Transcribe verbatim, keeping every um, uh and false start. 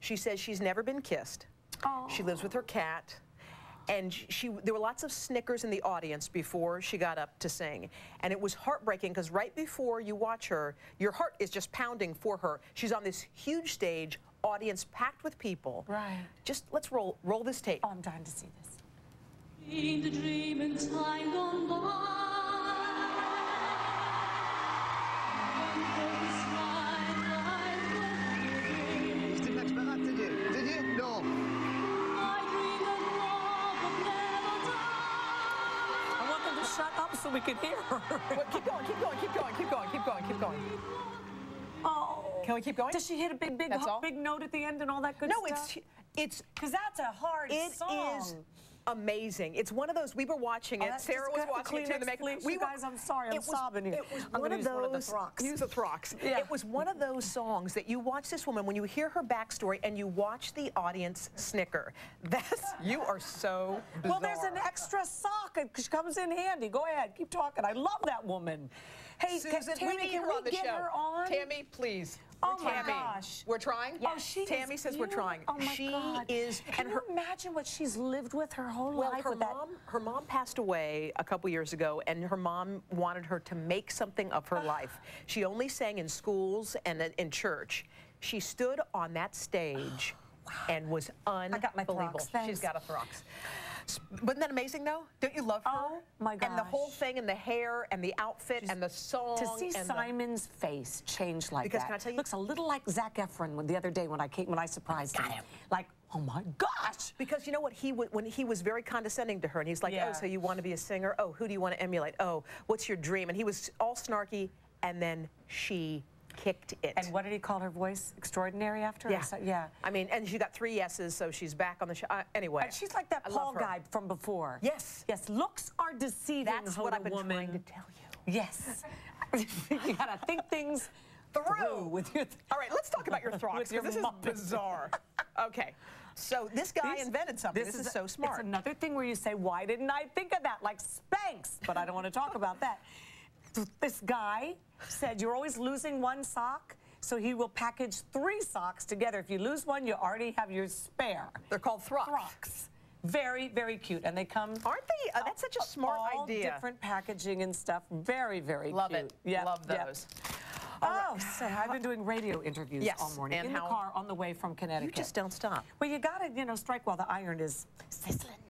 She says she's never been kissed. Aww. She lives with her cat. And she, there were lots of snickers in the audience before she got up to sing. And it was heartbreaking because right before you watch her, your heart is just pounding for her. She's on this huge stage, audience packed with people. Right. Just let's roll, roll this tape. Oh, I'm dying to see this. In the dream and time gone by. Shut up so we can hear her. Well, keep going, keep going, keep going, keep going, keep going, keep going. Oh. Can we keep going? Does she hit a big, big, big note at the end and all that good no, stuff? No, it's... Because it's, that's a hard it song. It is amazing. It's one of those, we were watching it, oh, Sarah was watching it, the please, we you were, guys, I'm sorry, I'm was, sobbing here. It was I'm one, of those, one of those, THROX. Use the THROX. Yeah. It was one of those songs that you watch this woman, when you hear her backstory and you watch the audience snicker. That's, you are so bizarre. Well, there's an extra sock, it comes in handy. Go ahead, keep talking, I love that woman. Hey, Susan, Tammy, we need can her we on the get show. Her on? Tammy, please. We're oh Tammy. My gosh. We're trying? Yes. Oh, she Tammy says we're trying. Oh my she God. Is Can and her, you imagine what she's lived with her whole well, life her with mom, that? Her mom passed away a couple years ago and her mom wanted her to make something of her life. She only sang in schools and in church. She stood on that stage wow. and was unbelievable. I got my THROX. She's got a THROX. Wasn't that amazing, though? Don't you love her? Oh, my gosh. And the whole thing, and the hair, and the outfit, She's, and the song. To see and Simon's the... face change like because that. Because can I tell you? Looks a little like Zac Efron when, the other day when I came, when I surprised got him. him. Like, oh, my gosh. Because you know what? He when he was very condescending to her, and he's like, yeah. oh, so you want to be a singer? Oh, who do you want to emulate? Oh, what's your dream? And he was all snarky, and then she kicked it. And what did he call her voice? Extraordinary after? Yeah. yeah. I mean, and she got three yeses, so she's back on the show. Uh, anyway. And she's like that I Paul guy from before. Yes. Yes, looks are deceiving. That's what I've been woman. trying to tell you. Yes. You gotta think things through. through with your th All right, let's talk about your THROX, because this is bizarre. Okay. So this guy this, invented something. This, this is, is so smart. It's another thing where you say, why didn't I think of that? Like Spanx. But I don't want to talk about that. This guy said you're always losing one sock, so he will package three socks together. If you lose one, you already have your spare. They're called THROX. THROX. Very, very cute. And they come... Aren't they? Uh, that's such a smart all idea. All different packaging and stuff. Very, very Love cute. Love it. Yep. Love those. Yep. Right. Oh, so I've been doing radio interviews yes. all morning. And in how... the car on the way from Connecticut. You just don't stop. Well, you gotta, you know, strike while the iron is sizzling.